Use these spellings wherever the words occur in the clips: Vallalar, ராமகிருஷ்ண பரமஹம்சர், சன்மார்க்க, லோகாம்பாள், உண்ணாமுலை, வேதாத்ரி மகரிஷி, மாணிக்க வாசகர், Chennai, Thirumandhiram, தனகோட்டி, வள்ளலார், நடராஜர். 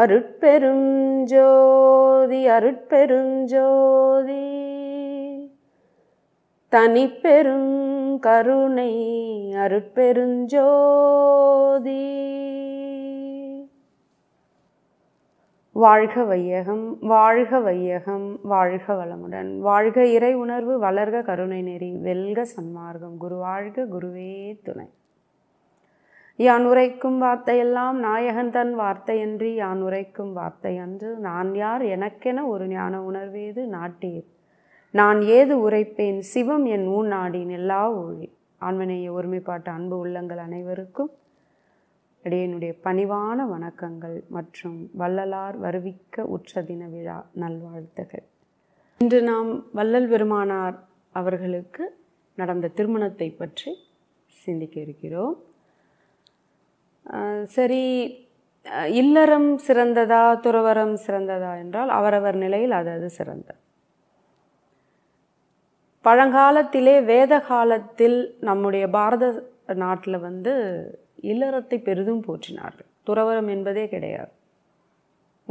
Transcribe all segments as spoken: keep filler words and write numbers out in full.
அருட்பெரும் ஜோதி அருட்பெரும் ஜோதி தனிப்பெரும் கருணை அருட்பெரும் ஜோதி வாழ்க வையகம் வாழ்க வையகம் வாழ்க வளமுடன் வாழ்க இறை உணர்வு வளர்க கருணை நெறி வெல்க சன்மார்க்கம் குரு வாழ்க குருவே துணை. யான் உரைக்கும் வார்த்தையெல்லாம் நாயகன் தன் வார்த்தையன்றி யான் உரைக்கும் வார்த்தை அன்று. நான் யார் எனக்கென ஒரு ஞான உணர்வேது நாட்டீர் நான் ஏது உரைப்பேன் சிவம் என் ஊன் நாடின் எல்லா ஊழி. ஆன்மநேய ஒருமைப்பாட்டு அன்பு உள்ளங்கள் அனைவருக்கும் அடியனுடைய பணிவான வணக்கங்கள் மற்றும் வள்ளலார் வருவிக்க உற்ற தின விழா நல்வாழ்த்துகள். இன்று நாம் வள்ளல் பெருமானார் அவர்களுக்கு நடந்த திருமணத்தை பற்றி சிந்திக்க இருக்கிறோம். சரி, இல்லறம் சிறந்ததா துறவரம் சிறந்ததா என்றால் அவரவர் நிலையில் அது அது சிறந்தது. பழங்காலத்திலே வேத காலத்தில் நம்முடைய பாரத நாட்டில் வந்து இல்லறத்தை பெரிதும் போற்றினார்கள். துறவரம் என்பதே கிடையாது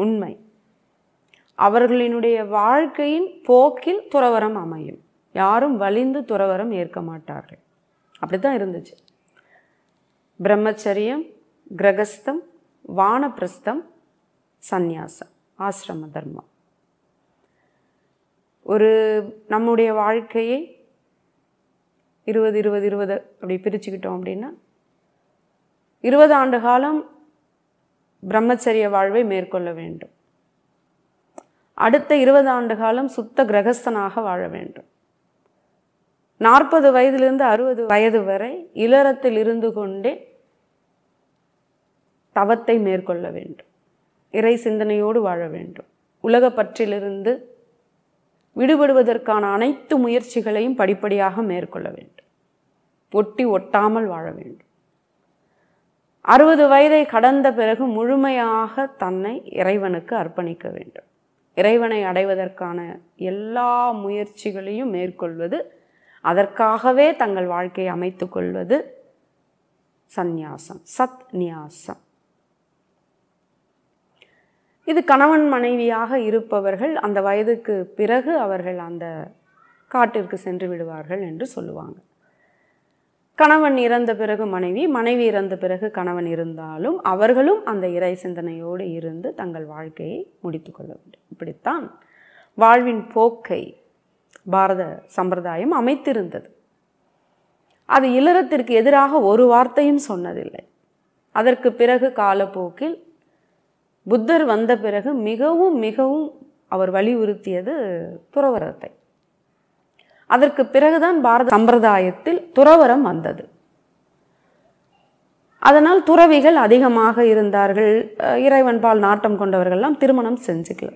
உண்மை. அவர்களினுடைய வாழ்க்கையின் போக்கில் துறவரம் அமையும். யாரும் வலிந்து துறவரம் ஏற்க மாட்டார்கள். அப்படி தான் இருந்துச்சு. பிரம்மச்சரியம், கிரகஸ்தம், வானப்பிரஸ்தம், சந்நியாசம், ஆசிரம தர்மம். ஒரு நம்முடைய வாழ்க்கையை இருபது இருபது இருபது அப்படி பிரிச்சுக்கிட்டோம் அப்படின்னா இருபது ஆண்டு காலம் பிரம்மச்சரிய வாழ்வை மேற்கொள்ள வேண்டும். அடுத்த இருபது ஆண்டு காலம் சுத்த கிரகஸ்தனாக வாழ வேண்டும். நாற்பது வயதிலிருந்து அறுபது வயது வரை இல்லறத்தில் இருந்து கொண்டே தவத்தை மேற்கொள்ள வேண்டும். இறை சிந்தனையோடு வாழ வேண்டும். உலக பற்றிலிருந்து விடுபடுவதற்கான அனைத்து முயற்சிகளையும் படிப்படியாக மேற்கொள்ள வேண்டும். ஒட்டி ஒட்டாமல் வாழ வேண்டும். அறுபது வயதை கடந்த பிறகு முழுமையாக தன்னை இறைவனுக்கு அர்ப்பணிக்க வேண்டும். இறைவனை அடைவதற்கான எல்லா முயற்சிகளையும் மேற்கொள்வது, அதற்காகவே தங்கள் வாழ்க்கையை அமைத்து கொள்வது சந்நியாசம், சத் நியாசம். இது கணவன் மனைவியாக இருப்பவர்கள் அந்த வயதுக்கு பிறகு அவர்கள் அந்த காட்டிற்கு சென்று விடுவார்கள் என்று சொல்லுவாங்க. கணவன் இறந்த பிறகு மனைவி, மனைவி இறந்த பிறகு கணவன் இருந்தாலும் அவர்களும் அந்த இறை சிந்தனையோடு இருந்து தங்கள் வாழ்க்கையை முடித்து கொள்ள வேண்டும். இப்படித்தான் வாழ்வின் போக்கை பாரத சம்பிரதாயம் அமைத்திருந்தது. அது இல்லறத்திற்கு எதிராக ஒரு வார்த்தையும் சொன்னதில்லை. அதற்கு பிறகு காலப்போக்கில் புத்தர் வந்த பிறகு மிகவும் மிகவும் அவர் வலியுறுத்தியது துறவரத்தை. அதற்கு பிறகுதான் பாரத சம்பிரதாயத்தில் துறவரம் வந்தது. அதனால் துறவிகள் அதிகமாக இருந்தார்கள். இறைவன்பால் நாட்டம் கொண்டவர்கள்லாம் திருமணம் செஞ்சுக்கல.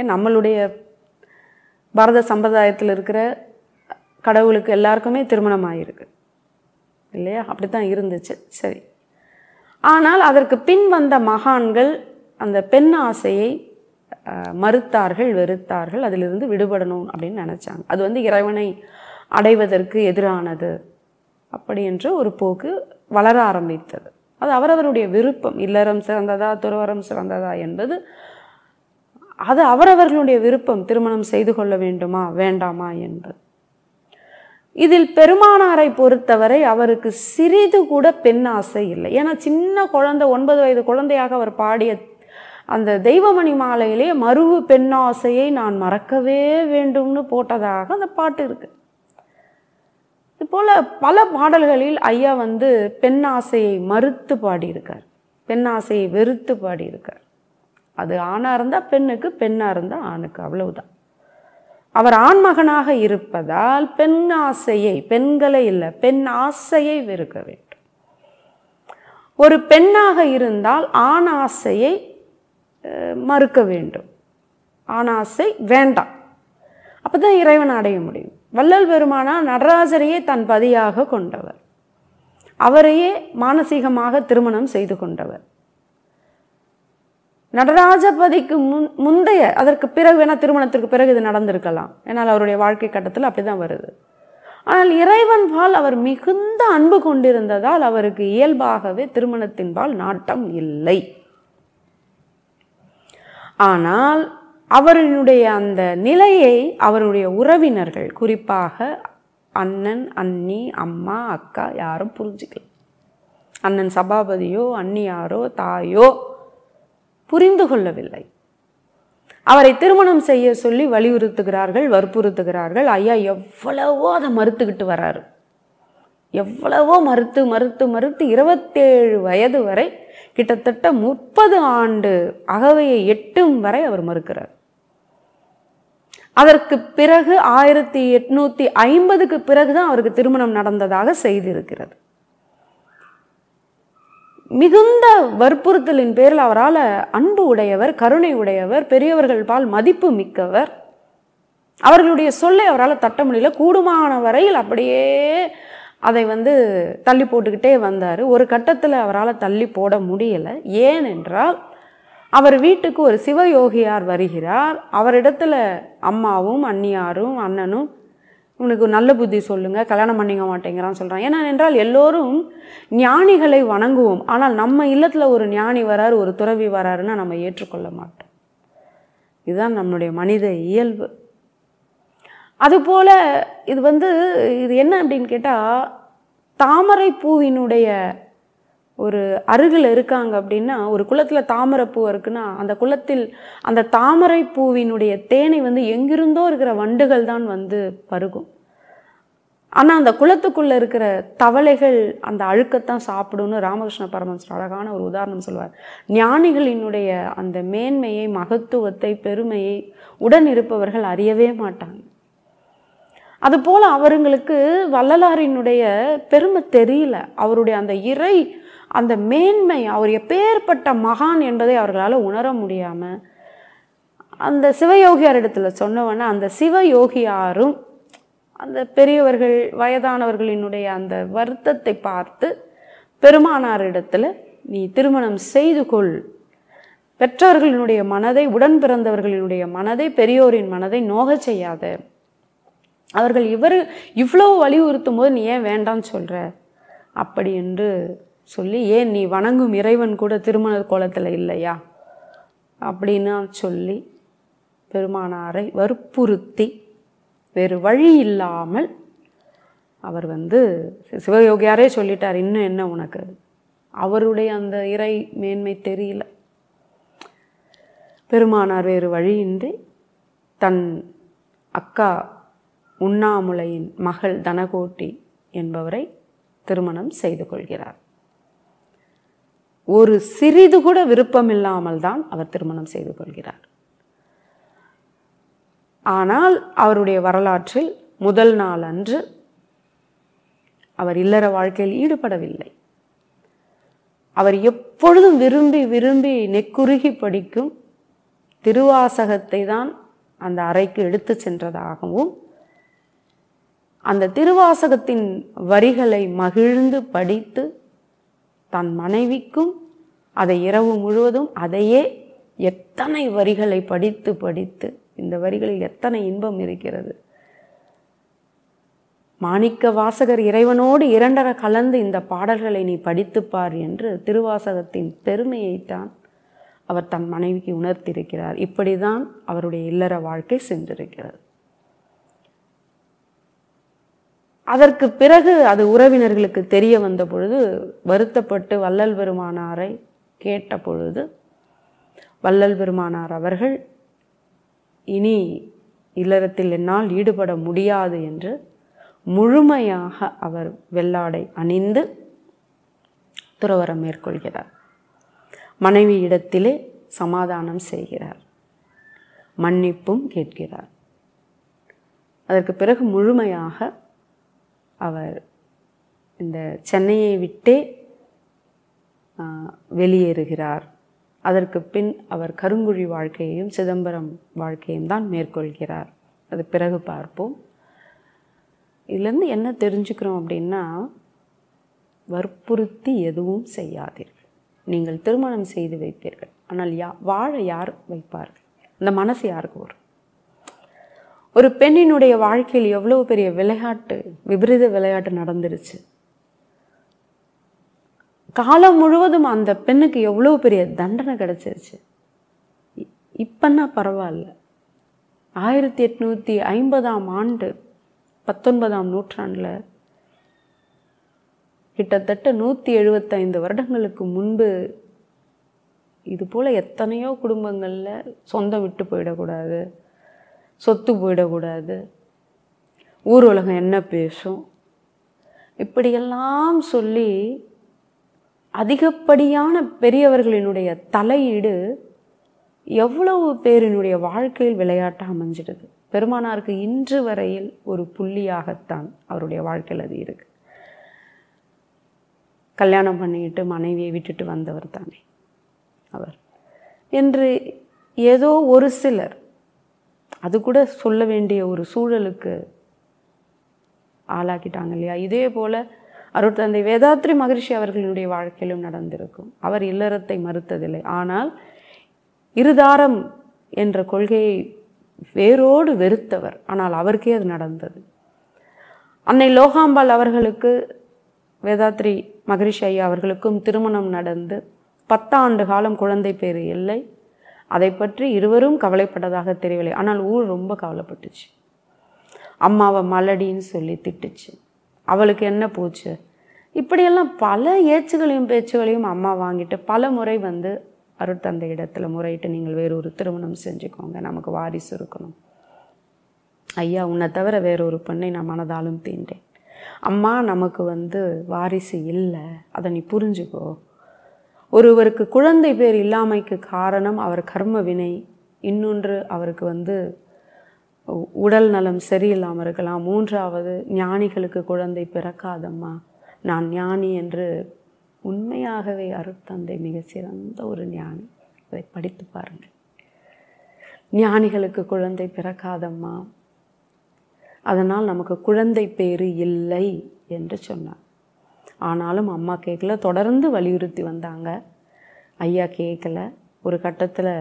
ஏன் நம்மளுடைய பாரத சம்பிரதாயத்தில் இருக்கிற கடவுளுக்கு எல்லாருக்குமே திருமணம் ஆகிருக்கு இல்லையா? அப்படி தான் இருந்துச்சு. சரி, ஆனால் அதற்கு பின் வந்த மகான்கள் அந்த பெண் ஆசையை மறுத்தார்கள், வெறுத்தார்கள். அதிலிருந்து விடுபடணும் அப்படின்னு நினச்சாங்க. அது வந்து இறைவனை அடைவதற்கு எதிரானது அப்படி என்ற ஒரு போக்கு வளர ஆரம்பித்தது. அது அவரவருடைய விருப்பம். இல்லறம் சிறந்ததா துறவரம் சிறந்ததா என்பது அது அவரவர்களுடைய விருப்பம். திருமணம் செய்து கொள்ள வேண்டுமா வேண்டாமா என்பது. இதில் பெருமானாரை பொறுத்தவரை அவருக்கு சிறிது கூட பெண் ஆசை இல்லை. ஏன்னா சின்ன குழந்தை, ஒன்பது வயது குழந்தையாக அவர் பாடிய அந்த தெய்வமணி மாலையிலே மறுவு பெண் ஆசையை நான் மறக்கவே வேண்டும்னு போட்டதாக அந்த பாட்டு இருக்கு. இதுபோல் பல பாடல்களில் ஐயா வந்து பெண் ஆசையை மறுத்து பாடியிருக்கார், பெண் ஆசையை வெறுத்து பாடியிருக்கார். அது ஆணாக இருந்தால் பெண்ணுக்கு, பெண்ணாக இருந்தால் ஆணுக்கு, அவ்வளவுதான். அவர் ஆண்மகனாக இருப்பதால் பெண் ஆசையை, பெண்களை இல்லை பெண் ஆசையை வெறுக்க வேண்டும். ஒரு பெண்ணாக இருந்தால் ஆண் ஆசையை மறுக்க வேண்டும். ஆனாசை வேண்டாம். அப்போ தான் இறைவன் அடைய முடியும். வள்ளல் பெருமானார் நடராஜரையே தன் பதியாக கொண்டவர். அவரையே மானசீகமாக திருமணம் செய்து கொண்டவர். நடராஜபதிக்கு முன் முந்தைய அதற்கு பிறகு வேணா திருமணத்திற்கு பிறகு இது நடந்திருக்கலாம். ஏன்னால் அவருடைய வாழ்க்கை கட்டத்தில் அப்படி தான் வருது. ஆனால் இறைவன் பால் அவர் மிகுந்த அன்பு கொண்டிருந்ததால் அவருக்கு இயல்பாகவே திருமணத்தின்பால் நாட்டம் இல்லை. ஆனால் அவருடைய அந்த நிலையை அவருடைய உறவினர்கள் குறிப்பாக அண்ணன் அண்ணி அம்மா அக்கா யாரும் புரிஞ்சிக்கல. அண்ணன் சபாபதியோ அண்ணியாரோ தாயோ புரிந்து கொள்ளவில்லை. அவரை திருமணம் செய்ய சொல்லி வலியுறுத்துகிறார்கள், வற்புறுத்துகிறார்கள். ஐயா எவ்வளவோ அதை மறுத்துக்கிட்டு வராரு. எவ்வளவோ மறுத்து மறுத்து மறுத்து இருபத்தேழு வயது வரை கிட்டத்தட்ட முப்பது ஆண்டு அகவையை எட்டும் வரை அவர் மறுக்கிறார். அதற்கு பிறகு ஆயிரத்தி எட்நூத்தி ஐம்பதுக்கு பிறகுதான் அவருக்கு திருமணம் நடந்ததாக செய்தி இருக்கிறது. மிகுந்த வற்புறுத்தலின் பேரில் அவரால் அன்பு உடையவர், கருணை உடையவர், பெரியவர்கள் பால் மதிப்பு மிக்கவர், அவர்களுடைய சொல்லை அவரால் தட்ட முடியல. கூடுமான வரையில் அப்படியே அதை வந்து தள்ளி போட்டுக்கிட்டே வந்தார். ஒரு கட்டத்தில் அவரால் தள்ளி போட முடியலை. ஏனென்றால் அவர் வீட்டுக்கு ஒரு சிவயோகியார் வருகிறார். அவரிடத்துல அம்மாவும் அண்ணியாரும் அண்ணனும் உனக்கு நல்ல புத்தி சொல்லுங்கள், கல்யாணம் பண்ணிக்க மாட்டேங்கிறான்னு சொல்கிறான். ஏன்னா என்றால் எல்லோரும் ஞானிகளை வணங்குவோம், ஆனால் நம்ம இல்லத்தில் ஒரு ஞானி வராரு ஒரு துறவி வராருன்னா நம்ம ஏற்றுக்கொள்ள மாட்டோம். இதுதான் நம்மளுடைய மனித இயல்பு. அதுபோல் இது வந்து இது என்ன அப்படின்னு கேட்டால், தாமரை பூவினுடைய ஒரு அருகில் இருக்காங்க அப்படின்னா, ஒரு குளத்தில் தாமரை பூ இருக்குன்னா அந்த குளத்தில் அந்த தாமரை பூவினுடைய தேனை வந்து எங்கிருந்தோ இருக்கிற வண்டுகள் தான் வந்து பருகும். ஆனால் அந்த குளத்துக்குள்ளே இருக்கிற தவளைகள் அந்த அழுக்கத்தான் சாப்பிடும்னு ராமகிருஷ்ண பரமஹம்சர் அழகான ஒரு உதாரணம் சொல்வார். ஞானிகளினுடைய அந்த மேன்மையை, மகத்துவத்தை, பெருமையை உடன் இருப்பவர்கள் அறியவே மாட்டாங்க. அதுபோல் அவர்களுக்கு வள்ளலாரினுடைய பெருமை தெரியல, அவருடைய அந்த இறை அந்த மேன்மை, அவர் எப்பேற்பட்ட மகான் என்பதை அவர்களால் உணர முடியாமல் அந்த சிவயோகியார் இடத்துல சொன்னவொன்னே அந்த சிவயோகியாரும் அந்த பெரியவர்கள் வயதானவர்களினுடைய அந்த வருத்தத்தை பார்த்து பெருமானார் இடத்துல நீ திருமணம் செய்து கொள், பெற்றவர்களினுடைய மனதை, உடன் பிறந்தவர்களினுடைய மனதை, பெரியோரின் மனதை நோகச் செய்யாத, அவர்கள் இவர் இவ்வளோ வலியுறுத்தும் போது நீ ஏன் வேண்டான்னு சொல்கிற அப்படி என்று சொல்லி, ஏன் நீ வணங்கும் இறைவன் கூட திருமண கோலத்தில் இல்லையா அப்படின்னு சொல்லி பெருமானாரை வற்புறுத்தி வேறு வழி இல்லாமல் அவர் வந்து சிவயோகியாரே சொல்லிட்டார், இன்னும் என்ன உனக்கு. அவருடைய அந்த இறை மேன்மை தெரியல. பெருமானார் வேறு வழியின்றி தன் அக்கா உண்ணாமுலையின் மகள் தனகோட்டி என்பவரை திருமணம் செய்து கொள்கிறார். ஒரு சிறிது கூட விருப்பமில்லாமல் தான் அவர் திருமணம் செய்து கொள்கிறார். ஆனால் அவருடைய வரலாற்றில் முதல் நாள் அன்று அவர் இல்லற வாழ்க்கையில் ஈடுபடவில்லை. அவர் எப்பொழுதும் விரும்பி விரும்பி நெக்குருகி படிக்கும் திருவாசகத்தை தான் அந்த அறைக்கு எடுத்து சென்றதாகவும், அந்த திருவாசகத்தின் வரிகளை மகிழ்ந்து படித்து தன் மனைவிக்கும் அதை இரவு முழுவதும் அதையே எத்தனை வரிகளை படித்து படித்து, இந்த வரிகளில் எத்தனை இன்பம் இருக்கிறது, மாணிக்க வாசகர் இறைவனோடு இரண்டர கலந்து இந்த பாடல்களை நீ படித்துப்பார் என்று திருவாசகத்தின் பெருமையைத்தான் அவர் தன் மனைவிக்கு உணர்த்தியிருக்கிறார். இப்படி தான் அவருடைய இல்லற வாழ்க்கை சென்றிருக்கிறது. அதற்கு பிறகு அது உறவினர்களுக்கு தெரிய வந்த பொழுது வருத்தப்பட்டு வள்ளல் பெருமானாரை கேட்ட பொழுது வள்ளல் பெருமானார் அவர்கள் இனி இல்லறத்தில் என்னால் ஈடுபட முடியாது என்று முழுமையாக அவர் வெள்ளாடை அணிந்து துறவரம் மேற்கொள்கிறார். மனைவி இடத்திலே சமாதானம் செய்கிறார், மன்னிப்பும் கேட்கிறார். அதற்கு பிறகு முழுமையாக அவர் இந்த சென்னையை விட்டே வெளியேறுகிறார். அதற்கு பின் அவர் கருங்குழி வாழ்க்கையையும் சிதம்பரம் வாழ்க்கையும் தான் மேற்கொள்கிறார். அது பிறகு பார்ப்போம். இதுலேருந்து என்ன தெரிஞ்சுக்கிறோம் அப்படின்னா, வற்புறுத்தி எதுவும் செய்யாதீர்கள். நீங்கள் திருமணம் செய்து வைப்பீர்கள், ஆனால் யா வாழ யார் வைப்பார்கள்? அந்த மனசு யாருக்கு வரும்? ஒரு பெண்ணினுடைய வாழ்க்கையில் எவ்வளோ பெரிய விளையாட்டு, விபரீத விளையாட்டு நடந்துருச்சு. காலம் முழுவதும் அந்த பெண்ணுக்கு எவ்வளோ பெரிய தண்டனை கிடச்சிருச்சு. இப்பன்னா பரவாயில்ல. ஆயிரத்தி எட்நூற்றி ஐம்பதாம் ஆண்டு பத்தொன்பதாம் நூற்றாண்டில் கிட்டத்தட்ட நூற்றி எழுபத்தைந்து வருடங்களுக்கு முன்பு இதுபோல் எத்தனையோ குடும்பங்களில் சொந்தம் விட்டு போயிடக்கூடாது, சொத்து போயிடக்கூடாது, ஊர் உலகம் என்ன பேசும், இப்படியெல்லாம் சொல்லி அதிகப்படியான பெரியவர்களினுடைய தலையீடு எவ்வளவு பேரினுடைய வாழ்க்கையில் விளையாட்டாக அமைஞ்சிடுது. பெருமானாருக்கு இன்று வரையில் ஒரு புள்ளியாகத்தான் அவருடைய வாழ்க்கையில் அது இருக்குது. கல்யாணம் பண்ணிக்கிட்டு மனைவியை விட்டுட்டு வந்தவர் தானே அவர் என்று ஏதோ ஒரு சிலர், அது கூட சொல்ல வேண்டிய ஒரு சூழலுக்கு ஆளாக்கிட்டாங்க இல்லையா. இதே போல் அருட்தந்தை வேதாத்ரி மகரிஷி அவர்களுடைய வாழ்க்கையிலும் நடந்திருக்கும். அவர் இல்லறத்தை மறுத்ததில்லை, ஆனால் இருதாரம் என்ற கொள்கையை வேரோடு வெறுத்தவர். ஆனால் அவருக்கே அது நடந்தது. அன்னை லோகாம்பாள் அவர்களுக்கு, வேதாத்ரி மகரிஷி ஐயா அவர்களுக்கும் திருமணம் நடந்து பத்தாண்டு காலம் குழந்தை பேறு இல்லை. அதை பற்றி இருவரும் கவலைப்பட்டதாக தெரியவில்லை. ஆனால் ஊர் ரொம்ப கவலைப்பட்டுச்சு. அம்மாவை மலடின்னு சொல்லி திட்டுச்சு. அவளுக்கு என்ன போச்சு? இப்படியெல்லாம் பல ஏச்சுகளையும் பேச்சுகளையும் அம்மா வாங்கிட்டு பல முறை வந்து அருட்தந்தை இடத்துல முறையிட்டு, நீங்கள் வேறொரு திருமணம் செஞ்சுக்கோங்க, நமக்கு வாரிசு இருக்கணும் ஐயா, உன்னை தவிர வேறொரு பெண்ணை நான் மனதாலும் தீண்டேன் அம்மா, நமக்கு வந்து வாரிசு இல்லை, அதை நீ புரிஞ்சுக்கோ. ஒருவருக்கு குழந்தை பேர் இல்லாமைக்கு காரணம் அவர் கர்ம வினை, இன்னொன்று அவருக்கு வந்து உடல் நலம் சரியில்லாமல் இருக்கலாம், மூன்றாவது ஞானிகளுக்கு குழந்தை பிறக்காதம்மா, நான் ஞானி என்று. உண்மையாகவே அருட்தந்தை மிக சிறந்த ஒரு ஞானி, அதை படித்து பாருங்கள். ஞானிகளுக்கு குழந்தை பிறக்காதம்மா, அதனால் நமக்கு குழந்தை பேறு இல்லை என்று சொன்னார். ஆனாலும் அம்மா கேட்கல, தொடர்ந்து வலியுறுத்தி வந்தாங்க. ஐயா கேட்கல. ஒரு கட்டத்தில்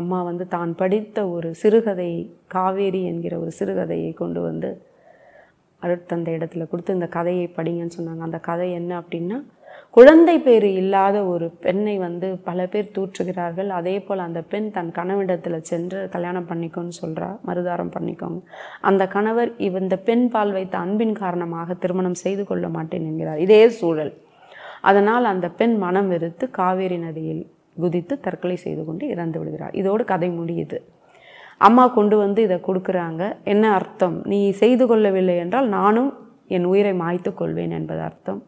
அம்மா வந்து தான் படித்த ஒரு சிறுகதையை, காவேரி என்கிற ஒரு சிறுகதையை கொண்டு வந்து அருட்தந்தை இடத்துல கொடுத்து, இந்த கதையை படிங்கன்னு சொன்னாங்க. அந்த கதை என்ன அப்படின்னா, குழந்தை பேர் இல்லாத ஒரு பெண்ணை வந்து பல பேர் தூற்றுகிறார்கள். அதே போல் அந்த பெண் தன் கணவனிடத்தில் சென்று கல்யாணம் பண்ணிக்கோன்னு சொல்கிறா, மறுதாரம் பண்ணிக்கோங்க. அந்த கணவர் இந்த பெண் பால் வைத்த அன்பின் காரணமாக திருமணம் செய்து கொள்ள மாட்டேன் என்கிறார். இதே சூழல். அதனால் அந்த பெண் மனம் வெறுத்து காவேரி நதியில் குதித்து தற்கொலை செய்து கொண்டு இறந்து விடுகிறார். இதோடு கதை முடியுது. அம்மா கொண்டு வந்து இதை கொடுக்குறாங்க. என்ன அர்த்தம்? நீ செய்து கொள்ளவில்லை என்றால் நானும் என் உயிரை மாய்த்து கொள்வேன் என்பது அர்த்தம்.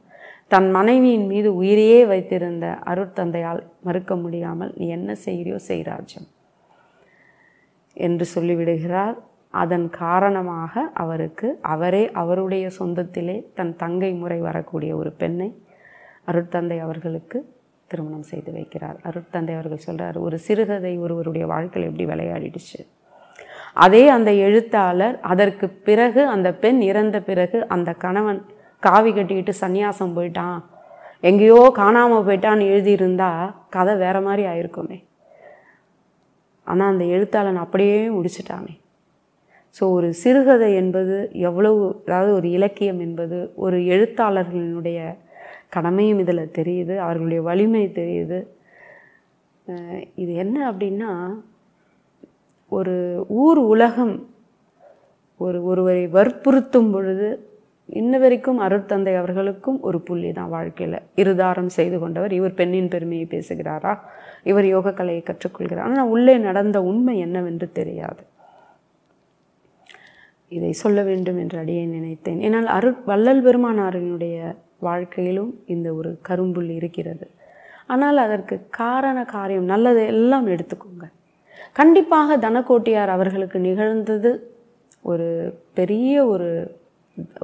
தன் மனைவியின் மீது உயிரையே வைத்திருந்த அருட்தந்தையால் மறுக்க முடியாமல், நீ என்ன செய்கிறியோ செய்ராஜம் என்று சொல்லிவிடுகிறார். அதன் காரணமாக அவருக்கு அவரே அவருடைய சொந்தத்திலே தன் தங்கை முறை வரக்கூடிய ஒரு பெண்ணை அருட்தந்தை அவர்களுக்கு திருமணம் செய்து வைக்கிறார். அருட்தந்தை அவர்கள் சொல்கிறார், ஒரு சிறுகதை ஒருவருடைய வாழ்க்கையில் எப்படி விளையாடிடுச்சு, அதே அந்த எழுத்தாளர் அதற்கு பிறகு அந்த பெண் இறந்த பிறகு அந்த கணவன் காவி கட்டிக்கிட்டு சந்நியாசம் போயிட்டான், எங்கேயோ காணாமல் போயிட்டான்னு எழுதியிருந்தா கதை வேறு மாதிரி ஆயிருக்குமே. ஆனால் அந்த எழுத்தாளன் அப்படியே முடிச்சிட்டானே. ஸோ ஒரு சிறுகதை என்பது எவ்வளவு, அதாவது ஒரு இலக்கியம் என்பது ஒரு எழுத்தாளர்களினுடைய கடமையும் இதில் தெரியுது, அவர்களுடைய வலிமை தெரியுது. இது என்ன அப்படின்னா, ஒரு ஊர் உலகம் ஒரு ஒருவரை வற்புறுத்தும் பொழுது, இன்ன வரைக்கும் அருட்தந்தை அவர்களுக்கும் ஒரு புள்ளி தான் வாழ்க்கையில். இருதாரம் செய்து கொண்டவர், இவர் பெண்ணின் பெருமையை பேசுகிறாரா, இவர் யோக கலையை கற்றுக்கொள்கிறார், ஆனால் உள்ளே நடந்த உண்மை என்னவென்று தெரியாது. இதை சொல்ல வேண்டும் என்று அடியை நினைத்தேன். ஏன்னால் அரு வள்ளல் பெருமானாரினுடைய வாழ்க்கையிலும் இந்த ஒரு கரும்புள் இருக்கிறது. ஆனால் அதற்கு காரண காரியம் நல்லதை எல்லாம் எடுத்துக்கோங்க. கண்டிப்பாக தனக்கோட்டியார் அவர்களுக்கு நிகழ்ந்தது ஒரு பெரிய ஒரு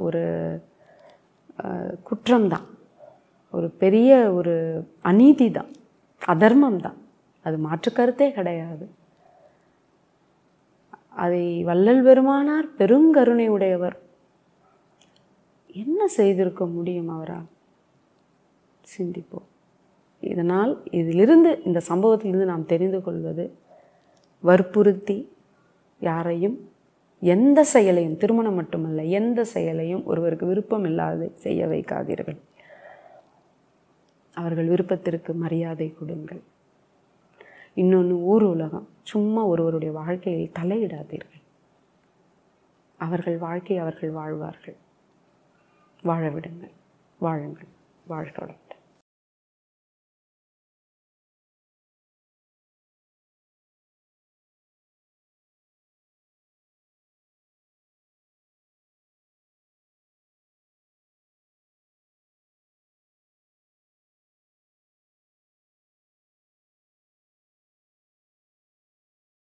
ஒரு குற்றம்தான், ஒரு பெரிய ஒரு அநீதி தான், அதர்மம் தான், அது மாற்றுக்கருத்தே கிடையாது. அதை வள்ளல் பெருமானார் பெருங்கருணை உடையவர், என்ன செய்திருக்க முடியும் அவரால்? சிந்திப்போம். இதனால் இதிலிருந்து, இந்த சம்பவத்திலிருந்து நாம் தெரிந்து கொள்வது, வற்புறுத்தி யாரையும் எந்த செயலையும், திருமணம் மட்டுமல்ல எந்த செயலையும் ஒருவருக்கு விருப்பம் இல்லாத செய்ய வைக்காதீர்கள். அவர்கள் விருப்பத்திற்கு மரியாதை கொடுங்கள். இன்னொன்று ஊர் உலகம். சும்மா ஒருவருடைய வாழ்க்கையில் தலையிடாதீர்கள். அவர்கள் வாழ்க்கை அவர்கள் வாழ்வார்கள். வாழ விடுங்கள். வாழுங்கள். வாழ்க.